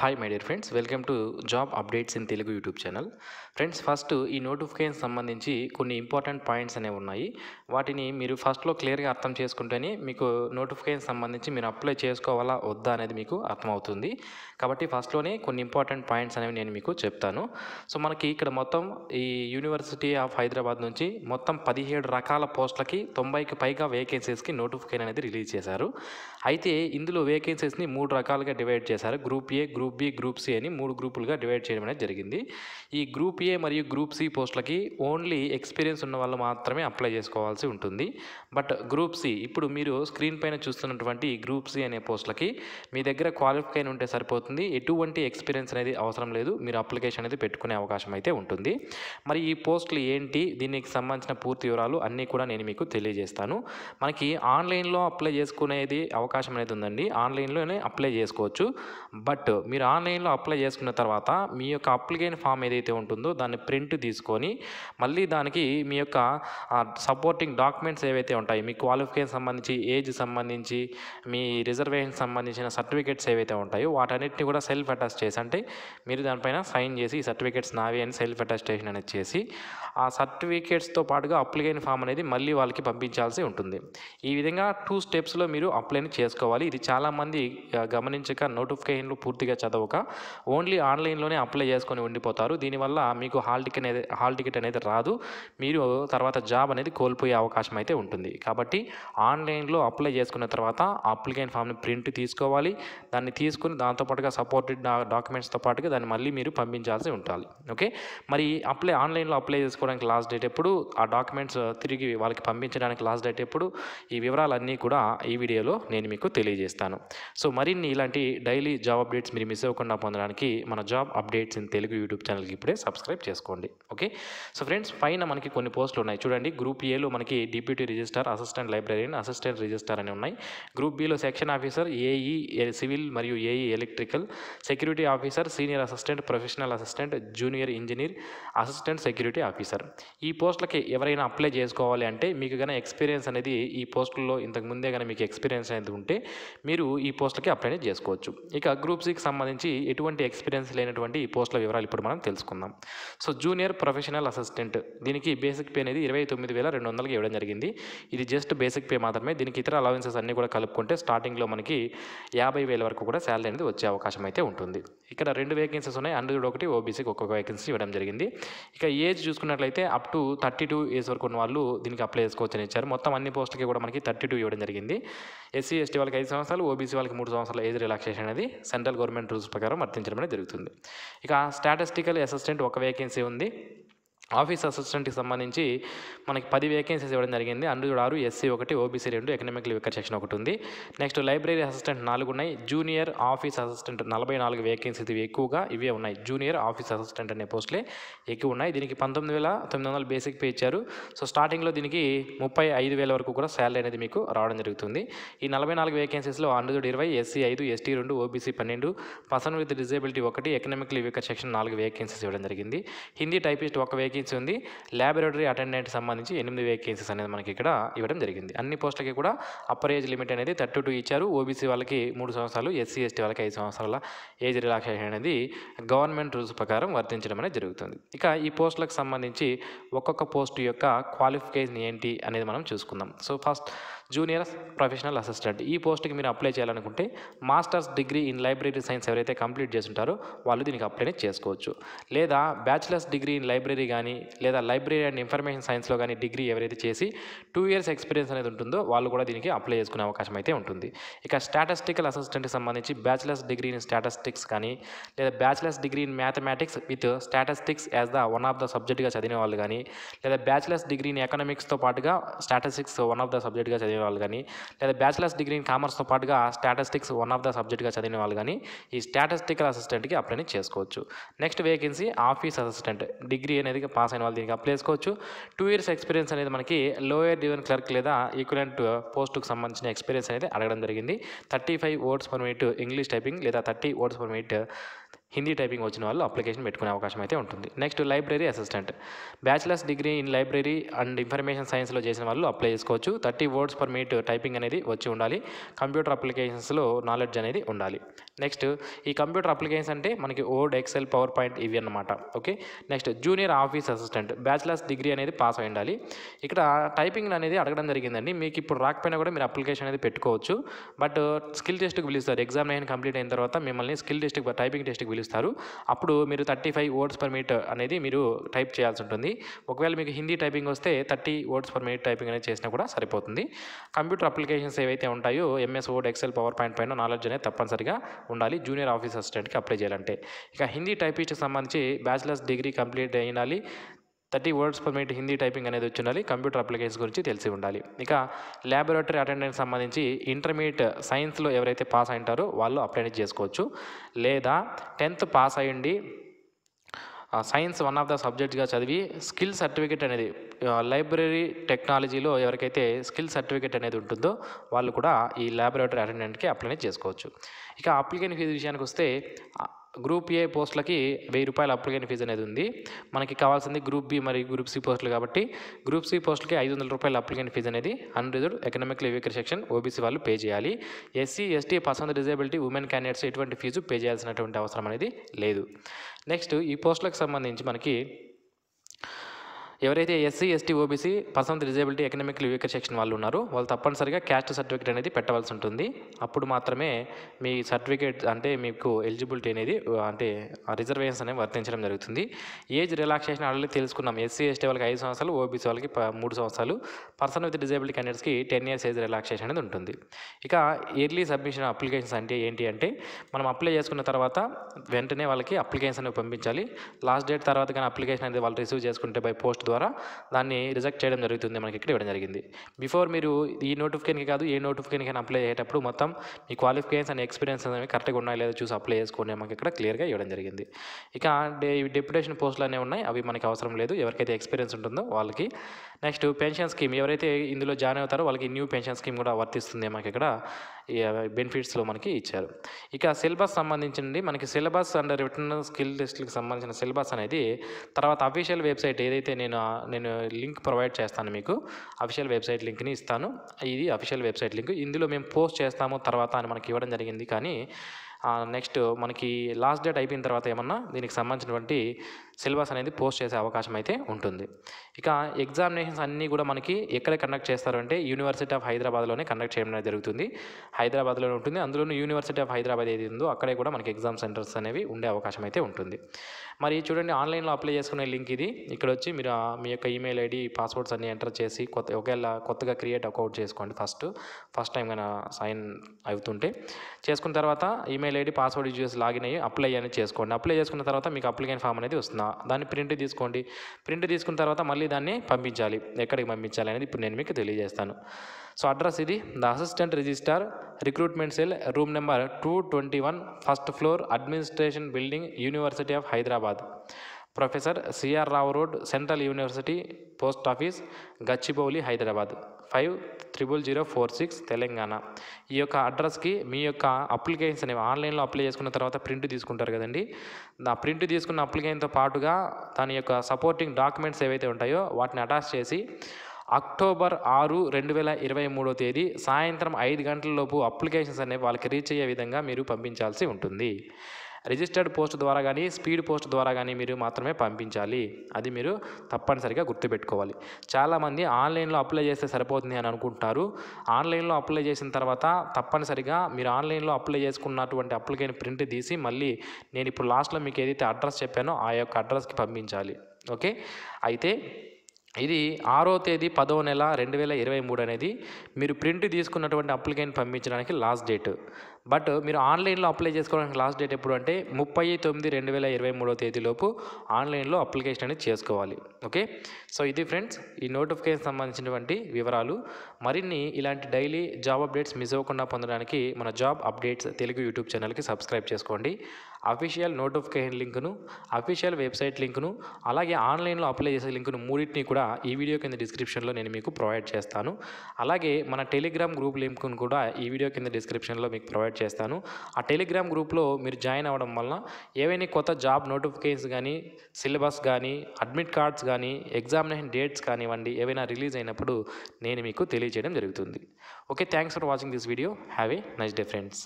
Hi my dear friends, welcome to Job Updates in Telugu YouTube channel. Friends, first ee notification sambandhinchi konni important points ane unnayi, vaatini meeru first lo clear ga artham chesukuntane meeku notification sambandhinchi meeru apply chesukovala odda anedi meeku artham avutundi. Kabatti first lone konni important points anevi nenu meeku cheptanu. So manaki ikkada mottham ee University of Hyderabad nunchi mottham 17 rakala postlaki 90 ki paiga vacancies ki notification anedi release chesaru. Aithe indulo vacancies ni మూడు రకాలుగా divide చేశారు. Group A, group B, group C అని మూడు గ్రూపులుగా divide చేయడం అనేది జరిగింది. ఈ గ్రూప్ A మరియు గ్రూప్ C పోస్టులకి ఓన్లీ ఎక్స్పీరియన్స్ ఉన్న వాళ్ళు మాత్రమే అప్లై చేసుకోవాల్సి ఉంటుంది. బట్ గ్రూప్ C, ఇప్పుడు మీరు స్క్రీన్ పైన చూస్తున్నటువంటి ఈ గ్రూప్ C అనే పోస్టులకి మీ దగ్గర క్వాలిఫికేషన్ ఉంటే సరిపోతుంది. ఎటువంటి ఎక్స్పీరియన్స్ అనేది అవసరం లేదు. మీరు అప్లికేషన్ అనేది పెట్టుకునే అవకాశం అయితే ఉంటుంది. మరి ఈ పోస్టులు ఏంటి, దీనికి సంబంధించిన పూర్తి వివరాలు అన్నీ కూడా నేను మీకు తెలియజేస్తాను. మనకి ఆన్లైన్లో అప్లై చేసుకునేది అవకాశం అనేది ఉందండి. ఆన్లైన్లోనే అప్లై చేసుకోవచ్చు. బట్ మీరు ఆన్లైన్లో అప్లై చేసుకున్న తర్వాత మీ యొక్క అప్లికేషన్ ఫామ్ ఏదైతే ఉంటుందో దాన్ని ప్రింట్ తీసుకొని మళ్ళీ దానికి మీ యొక్క సపోర్టింగ్ డాక్యుమెంట్స్ ఏవైతే ఉంటాయి, మీ క్వాలిఫికేషన్ సంబంధించి, ఏజ్ సంబంధించి, మీ రిజర్వేషన్ సంబంధించిన సర్టిఫికేట్స్ ఏవైతే ఉంటాయో వాటన్నిటిని కూడా సెల్ఫ్ అటాచ్ చేసి, అంటే మీరు దానిపైన సైన్ చేసి ఈ సర్టిఫికేట్స్ నావి అని సెల్ఫ్ అటాస్టేషన్ అనేది చేసి ఆ సర్టిఫికేట్స్తో పాటుగా అప్లికేషన్ ఫామ్ అనేది మళ్ళీ వాళ్ళకి పంపించాల్సి ఉంటుంది. ఈ విధంగా 2 స్టెప్స్లో మీరు అప్లైని చేసుకోవాలి. ఇది చాలామంది గమనించక నోటిఫికేషన్లు పూర్తిగా చదవక ఓన్లీ ఆన్లైన్లోనే అప్లై చేసుకొని ఉండిపోతారు. దీనివల్ల మీకు హాల్ టికెట్ అనేది రాదు. మీరు తర్వాత జాబ్ అనేది కోల్పోయే అవకాశం అయితే ఉంటుంది. కాబట్టి ఆన్లైన్లో అప్లై చేసుకున్న తర్వాత అప్లికేషన్ ఫామ్ని ప్రింట్ తీసుకోవాలి. దాన్ని తీసుకుని దాంతోపాటుగా సపోర్టెడ్ డాక్యుమెంట్స్తో పాటుగా దాన్ని మళ్ళీ మీరు పంపించాల్సి ఉంటుంది. ఓకే, మరి ఆన్లైన్లో అప్లై చేసుకోవడానికి లాస్ట్ డేట్ ఎప్పుడు, ఆ డాక్యుమెంట్స్ తిరిగి వాళ్ళకి పంపించడానికి లాస్ట్ డేట్ ఎప్పుడు, ఈ వివరాలన్నీ కూడా ఈ వీడియోలో నేను మీకు తెలియజేస్తాను. సో మరిన్ని ఇలాంటి డైలీ జాబ్ అప్డేట్స్ మీరు మిస్ అవ్వకుండా పొందడానికి మన job updates in Telugu YouTube ఛానల్కి ఇప్పుడే సబ్స్క్రైబ్ చేసుకోండి. ఓకే, సో ఫ్రెండ్స్ పైన మనకి కొన్ని పోస్టులు ఉన్నాయి చూడండి. గ్రూప్ ఏలో మనకి deputy register, assistant librarian, assistant register అని ఉన్నాయి. గ్రూప్ బిలో సెక్షన్ ఆఫీసర్, ఏఈ సివిల్ మరియు AE electrical, security officer, senior assistant, professional assistant, junior engineer, assistant security officer. ఈ పోస్టులకి ఎవరైనా అప్లై చేసుకోవాలి అంటే మీకు కానీ ఎక్స్పీరియన్స్ అనేది ఈ పోస్టుల్లో ఇంతకు ముందే కానీ మీకు ఎక్స్పీరియన్స్ అనేది ఉంటే మీరు ఈ పోస్టులకి అప్లై చేసుకోవచ్చు. ఇక గ్రూప్ సికి సంబంధించి ఎటువంటి ఎక్స్పీరియన్స్ లేనటువంటి ఈ పోస్టుల వివరాలు ఇప్పుడు మనం తెలుసుకుందాం. సో జూనియర్ ప్రొఫెషనల్ అసిస్టెంట్, దీనికి బేసిక్ పే అనేది 29,200 ఇవ్వడం జరిగింది. ఇది జస్ట్ బేసిక్ పే మాత్రమే. దీనికి ఇతర అలవెన్సెస్ అన్నీ కూడా కలుపుకుంటే స్టార్టింగ్లో మనకి 50,000 వరకు కూడా శాలరీ అనేది వచ్చే అవకాశం అయితే ఉంటుంది. ఇక్కడ 2 వేకెన్సీస్ ఉన్నాయి. అండర్డ్ ఒకటి, ఓబీసీకి ఒక్కొక్క వేకెన్సీ ఇవ్వడం జరిగింది. ఇక ఏజ్ చూసుకున్నట్లయితే అప్ టు 32 ఏజ్ వరకు ఉన్న వాళ్ళు దీనికి అప్లై చేసుకోవచ్చు అని ఇచ్చారు. మొత్తం అన్ని పోస్టులకి కూడా మనకి 32 ఇవ్వడం జరిగింది. ఎస్సీ ఎస్టీ వాళ్ళకి 5 సంవత్సరాలు, ఓబీసీ వాళ్ళకి 3 సంవత్సరాల ఏజ్ రిలాక్సేషన్ అనేది సెంట్రల్ గవర్నమెంట్ రూల్స్ ప్రకారం వర్తించడం జరుగుతుంది. ఇక స్టాటిస్టికల్ అసిస్టెంట్ 1 వేకెన్సీ ఉంది. ఆఫీస్ అసిస్టెంట్కి సంబంధించి మనకి 10 వేకెన్సీస్ ఇవ్వడం జరిగింది. అందులో 6 SC, 1 OBC, 2 economic weaker section 1 ఉంది. నెక్స్ట్ లైబ్రరీ అసిస్టెంట్ 4 ఉన్నాయి. జూనియర్ ఆఫీస్ అసిస్టెంట్ 44 వేకెన్సీస్ ఇవి ఎక్కువగా ఇవే ఉన్నాయి. జూనియర్ ఆఫీస్ అసిస్టెంట్ అనే పోస్టులే ఎక్కువ ఉన్నాయి. దీనికి 19,900 బేసిక్ పే ఇచ్చారు. సో స్టార్టింగ్లో దీనికి 35,000 వరకు కూడా శాలరీ అనేది మీకు రావడం జరుగుతుంది. ఈ 44 వేకెన్సీస్లో 120 SC 5, ST 2, OBC 12, person with disability 1, economic weaker section 4 vacancies ఇవ్వడం జరిగింది. హిందీ టైపిస్ట్ 1 వేకెన్సీ ఉంది. ల్యాబొరేటరీ అటెండెంట్ సంబంధించి 8 వేకెన్సీస్ అనేది మనకి ఇక్కడ ఇవ్వడం జరిగింది. అన్ని పోస్టులకి కూడా అప్పర్ ఏజ్ లిమిట్ అనేది 32 ఇచ్చారు. ఓబీసీ వాళ్ళకి 3 సంవత్సరాలు, ఎస్సీ ఎస్టీ వాళ్ళకి 5 సంవత్సరాల ఏజ్ రిలాక్సేషన్ అనేది గవర్నమెంట్ రూల్స్ ప్రకారం వర్తించడం అనేది జరుగుతుంది. ఇక ఈ పోస్టులకు సంబంధించి ఒక్కొక్క పోస్ట్ యొక్క క్వాలిఫికేషన్ ఏంటి అనేది మనం చూసుకుందాం. So first junior professional assistant, ఈ పోస్ట్కి మీరు అప్లై చేయాలనుకుంటే masters degree in library science ఎవరైతే కంప్లీట్ చేసి ఉంటారో వాళ్ళు దీనికి అప్లై చేసుకోవచ్చు. లేదా బ్యాచిలర్స్ డిగ్రీ ఇన్ లైబ్రరీ కానీ లేదా లైబ్రరీ అండ్ ఇన్ఫర్మేషన్ సైన్స్లో కానీ డిగ్రీ ఎవరైతే చేసి 2 ఇయర్స్ ఎక్స్పీరియన్స్ అనేది ఉంటుందో వాళ్ళు కూడా దీనికి అప్లై చేసుకునే అవకాశం అయితే ఉంటుంది. ఇక స్టాటిస్టికల్ అసిస్టెంట్కి సంబంధించి బ్యాచిలర్స్ డిగ్రీ ఇన్ స్టాటిస్టిక్స్ కానీ లేదా bachelors degree in mathematics with statistics as the one of the సబ్జెక్ట్గా చదివిన వాళ్ళు కానీ లేదా బ్యాచిలర్స్ డిగ్రీ ఇన్ ఎకనామిక్స్తో పాటుగా స్టాటిస్టిక్స్ వన్ ఆఫ్ ద సబ్జెక్ట్గా చదివిన వాళ్ళు కానీ లేదా బ్యాచిలర్స్ డిగ్రీ ఇన్ కామర్స్తో పాటుగా స్టాటిస్టిక్స్ వన్ ఆఫ్ ద సబ్జెక్ట్గా చదివిన వాళ్ళు కానీ ఈ స్టాటిస్టికల్ అసిస్టెంట్కి అప్లై చేసుకోవచ్చు. Next vacancy office assistant, degree అనేది పాస్ అయిన వాళ్ళు దీనికి అప్లై చేసుకోవచ్చు. 2 ఇయర్స్ ఎక్స్పీరియన్స్ అనేది మనకి లోయర్ డివిజన్ క్లర్క్ లేదా ఈక్వలెంట్ పోస్టుకు సంబంధించిన ఎక్స్పీరియన్స్ అనేది అడగడం జరిగింది. 35 words per minute English typing లేదా 30 words per minute Hindi typing వచ్చిన వాళ్ళు అప్లికేషన్ పెట్టుకునే అవకాశం అయితే ఉంటుంది. Next library assistant, bachelors degree in library and information సైన్స్లో చేసిన వాళ్ళు అప్లై చేసుకోవచ్చు. 30 words per minute టైపింగ్ అనేది వచ్చి ఉండాలి. కంప్యూటర్ అప్లికేషన్స్లో నాలెడ్జ్ అనేది ఉండాలి. నెక్స్ట్ ఈ కంప్యూటర్ అప్లికేషన్స్ అంటే మనకి వర్డ్, ఎక్సెల్, పవర్ పాయింట్ ఇవి అన్నమాట. Okay. Next junior office assistant, bachelors degree అనేది పాస్ అయి ఉండాలి. ఇక్కడ టైపింగ్ అనేది అడగడం జరిగిందండి. మీకు ఇప్పుడు రాకపోయినా కూడా మీరు అప్లికేషన్ అనేది పెట్టుకోవచ్చు. బట్ స్కిల్ టెస్ట్కి పిలుస్తారు. ఎగ్జామినేషన్ కంప్లీట్ అయిన తర్వాత మిమ్మల్ని స్కిల్ టెస్ట్, టైపింగ్ టెస్ట్కి పిలుస్తారు. అప్పుడు మీరు 35 words per minute అనేది మీరు టైప్ చేయాల్సి ఉంటుంది. ఒకవేళ మీకు హిందీ టైపింగ్ వస్తే 30 words per minute టైపింగ్ అనేది చేసినా కూడా సరిపోతుంది. కంప్యూటర్ అప్లికేషన్స్ ఏవైతే ఉంటాయో MS Word, Excel, PowerPoint పైన నాలెడ్జ్ అనేది తప్పనిసరిగా ఉండాలి జూనియర్ ఆఫీస్ అసిస్టెంట్కి అప్లై చేయాలంటే. ఇక హిందీ టైపిస్ట్కి సంబంధించి బ్యాచిలర్స్ డిగ్రీ కంప్లీట్ అయ్యాలి, 30 words per minute Hindi typing అనేది వచ్చి ఉండాలి, కంప్యూటర్ అప్లికేషన్స్ గురించి తెలిసి ఉండాలి. ఇక ల్యాబొరేటరీ అటెండెంట్ సంబంధించి ఇంటర్మీడియట్ సైన్స్లో ఎవరైతే పాస్ అయి ఉంటారో వాళ్ళు అప్లై చేసుకోవచ్చు. లేదా 10th పాస్ అయ్యండి సైన్స్ 1 of the సబ్జెక్ట్గా చదివి స్కిల్ సర్టిఫికేట్ అనేది లైబ్రరీ టెక్నాలజీలో ఎవరికైతే స్కిల్ సర్టిఫికేట్ అనేది ఉంటుందో వాళ్ళు కూడా ఈ ల్యాబొరేటరీ అటెండెంట్కి అప్లై చేసుకోవచ్చు. ఇక అప్లికేషన్ ఫీజు విషయానికి వస్తే గ్రూప్ ఏ పోస్టులకి ₹1000 అప్లికేషన్ ఫీజు అనేది ఉంది. మనకి కావాల్సింది గ్రూప్ బి మరియు గ్రూప్ సి పోస్టులు కాబట్టి గ్రూప్ సి పోస్టులకి ₹500 అప్లికేషన్ ఫీజు అనేది unreserved economically weaker section OBC వాళ్ళు పే చేయాలి. SC, ST, person disability, women candidates ఎటువంటి ఫీజు పే చేయాల్సినటువంటి అవసరం అనేది లేదు. నెక్స్ట్ ఈ పోస్టులకు సంబంధించి మనకి ఎవరైతే SC, ST, OBC, person disability, economically weaker section వాళ్ళు ఉన్నారో వాళ్ళు తప్పనిసరిగా క్యాస్ట్ సర్టిఫికేట్ అనేది పెట్టవలసి ఉంటుంది. అప్పుడు మాత్రమే మీ సర్టిఫికేట్ అంటే మీకు ఎలిజిబిలిటీ అనేది అంటే రిజర్వేషన్స్ అనేవి వర్తించడం జరుగుతుంది. ఏజ్ రిలాక్సేషన్ ఆల్రెడీ తెలుసుకున్నాం. ఎస్సీ, ఎస్టీ వాళ్ళకి 5 సంవత్సరాలు, ఓబీసీ వాళ్ళకి 3 సంవత్సరాలు, పర్సన్ విత్ డిజేబిలిటీ క్యాండిడేట్స్కి 10 years ఏజ్ రిలాక్సేషన్ అనేది ఉంటుంది. ఇక ఎర్లీ సబ్మిషన్ అప్లికేషన్స్ అంటే ఏంటి అంటే మనం అప్లై చేసుకున్న తర్వాత వెంటనే వాళ్ళకి అప్లికేషన్స్ అనేవి పంపించాలి. లాస్ట్ డేట్ తర్వాత కానీ అప్లికేషన్ అనేది వాళ్ళు రిసీవ్ చేసుకుంటే బై పోస్ట్ ద్వారా దాన్ని రిజెక్ట్ చేయడం జరుగుతుంది. మనకి ఇక్కడ ఇవ్వడం జరిగింది. బిఫోర్ మీరు ఈ నోటిఫికేషన్కి కాదు ఏ నోటిఫికేషన్కి అప్లై చేసేటప్పుడు మొత్తం మీ క్వాలిఫికేషన్స్ అండ్ ఎక్స్పీరియన్స్ అనేవి కరెక్ట్గా ఉన్నాయో లేదో చూసి అప్లై చేసుకోండి. మనకి ఇక్కడ క్లియర్గా ఇవ్వడం జరిగింది. ఇక డెప్యుటేషన్ పోస్టులు అనేవి ఉన్నాయి, అవి మనకి అవసరం లేదు. ఎవరికైతే ఎక్స్పీరియన్స్ ఉంటుందో వాళ్ళకి. నెక్స్ట్ పెన్షన్ స్కీమ్, ఎవరైతే ఇందులో జాయిన్ అవుతారో వాళ్ళకి న్యూ పెన్షన్ స్కీమ్ కూడా వర్తిస్తుంది. మనకి ఇక్కడ బెనిఫిట్స్లో మనకి ఇచ్చారు. ఇక సిలబస్ సంబంధించింది మనకి సిలబస్ అండ్ రిటర్న్ స్కిల్ టెస్ట్లకు సంబంధించిన సిలబస్ అనేది తర్వాత అఫీషియల్ వెబ్సైట్ ఏదైతే నేను లింక్ ప్రొవైడ్ చేస్తాను. మీకు అఫీషియల్ వెబ్సైట్ లింక్ని ఇస్తాను. ఇది అఫీషియల్ వెబ్సైట్ లింక్. ఇందులో మేము పోస్ట్ చేస్తాము తర్వాత అని మనకి ఇవ్వడం జరిగింది. కానీ నెక్స్ట్ మనకి లాస్ట్ డేట్ అయిపోయిన తర్వాత ఏమన్నా దీనికి సంబంధించినటువంటి సిలబస్ అనేది పోస్ట్ చేసే అవకాశం అయితే ఉంటుంది. ఇక ఎగ్జామినేషన్స్ అన్నీ కూడా మనకి ఎక్కడ కండక్ట్ చేస్తారు అంటే యూనివర్సిటీ ఆఫ్ హైదరాబాద్లోనే కండక్ట్ చేయడం జరుగుతుంది. హైదరాబాద్లోనే ఉంటుంది. అందులోనూ యూనివర్సిటీ ఆఫ్ హైదరాబాద్ ఏది ఉందో అక్కడే కూడా మనకి ఎగ్జామ్ సెంటర్స్ అనేవి ఉండే అవకాశం అయితే ఉంటుంది. మరి చూడండి, ఆన్లైన్లో అప్లై చేసుకునే లింక్ ఇది. ఇక్కడ వచ్చి మీరు మీ యొక్క ఈమెయిల్ ఐడి, పాస్వర్డ్స్ అన్నీ ఎంటర్ చేసి ఒకవేళ కొత్తగా క్రియేట్ అకౌంట్ చేసుకోండి. ఫస్ట్ టైం కన్నా సైన్ అవుతుంటే చేసుకున్న తర్వాత ఈమెయిల్ ఐడి, పాస్వర్డ్ యూజ్ చేసి లాగిన్ అయ్యి అప్లై అనేది చేసుకోండి. అప్లై చేసుకున్న తర్వాత మీకు అప్లికేషన్ ఫామ్ అనేది వస్తుంది. దాన్ని ప్రింట్ తీసుకోండి. ప్రింట్ తీసుకున్న తర్వాత మళ్ళీ దాన్ని పంపించాలి. ఎక్కడికి పంపించాలి అనేది ఇప్పుడు నేను మీకు తెలియజేస్తాను. సో అడ్రస్ ఇది, the assistant register recruitment cell, room number 221, 1st floor, administration building, university of Hyderabad, professor CR Rao Road, central university, post office, Gachibowli, Hyderabad, 500046, Telangana. ఈ యొక్క అడ్రస్కి మీ యొక్క అప్లికేషన్స్ అనేవి ఆన్లైన్లో అప్లై చేసుకున్న తర్వాత ప్రింట్ తీసుకుంటారు కదండి. ఆ ప్రింట్ తీసుకున్న అప్లికేషన్తో పాటుగా దాని యొక్క సపోర్టింగ్ డాక్యుమెంట్స్ ఏవైతే ఉంటాయో వాటిని అటాచ్ చేసి October 6, 2023 సాయంత్రం 5 గంటలలోపు అప్లికేషన్స్ అనేవి వాళ్ళకి రీచ్ అయ్యే విధంగా మీరు పంపించాల్సి ఉంటుంది. రిజిస్టర్డ్ పోస్ట్ ద్వారా కానీ స్పీడ్ పోస్ట్ ద్వారా కానీ మీరు మాత్రమే పంపించాలి. అది మీరు తప్పనిసరిగా గుర్తుపెట్టుకోవాలి. చాలామంది ఆన్లైన్లో అప్లై చేస్తే సరిపోతుంది అని అనుకుంటారు. ఆన్లైన్లో అప్లై చేసిన తర్వాత తప్పనిసరిగా మీరు ఆన్లైన్లో అప్లై చేసుకున్నటువంటి అప్లికేషన్ ప్రింట్ తీసి మళ్ళీ నేను ఇప్పుడు లాస్ట్లో మీకు ఏదైతే అడ్రస్ చెప్పానో ఆ యొక్క అడ్రస్కి పంపించాలి. ఓకే. అయితే ఇది 6వ తేదీ 10వ నెల 2023 అనేది మీరు ప్రింట్ తీసుకున్నటువంటి అప్లికేషన్ పంపించడానికి లాస్ట్ డేట్. బట్ మీరు ఆన్లైన్లో అప్లై చేసుకోవడానికి లాస్ట్ డేట్ ఎప్పుడు అంటే 30/9, 2023 ఆన్లైన్లో అప్లికేషన్ అనేది చేసుకోవాలి. ఓకే. సో ఇది ఫ్రెండ్స్ ఈ నోటిఫికేషన్ సంబంధించినటువంటి వివరాలు. మరిన్ని ఇలాంటి డైలీ జాబ్ అప్డేట్స్ మిస్ అవ్వకుండా పొందడానికి మన జాబ్ అప్డేట్స్ తెలుగు యూట్యూబ్ ఛానల్కి సబ్స్క్రైబ్ చేసుకోండి. అఫీషియల్ నోటిఫికేషన్ లింక్ను, అఫీషియల్ వెబ్సైట్ లింక్ను, అలాగే ఆన్లైన్లో అప్లై చేసే లింక్ను మూడింటిని కూడా ఈ వీడియో కింద డిస్క్రిప్షన్లో నేను మీకు ప్రొవైడ్ చేస్తాను. అలాగే మన టెలిగ్రామ్ గ్రూప్ లింక్ను కూడా ఈ వీడియో కింద డిస్క్రిప్షన్లో మీకు ప్రొవైడ్ ప్రొవైడ్ చేస్తాను. ఆ టెలిగ్రామ్ గ్రూప్లో మీరు జాయిన్ అవ్వడం వలన ఏవైనా కొత్త జాబ్ నోటిఫికేషన్స్ కానీ, సిలబస్ కానీ, అడ్మిట్ కార్డ్స్ కానీ, ఎగ్జామినేషన్ డేట్స్ కానివ్వండి, ఏవైనా రిలీజ్ అయినప్పుడు నేను మీకు తెలియజేయడం జరుగుతుంది. Okay, thanks for watching this video. Have a nice day friends.